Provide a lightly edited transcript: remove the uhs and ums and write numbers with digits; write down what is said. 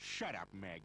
Shut up, Meg.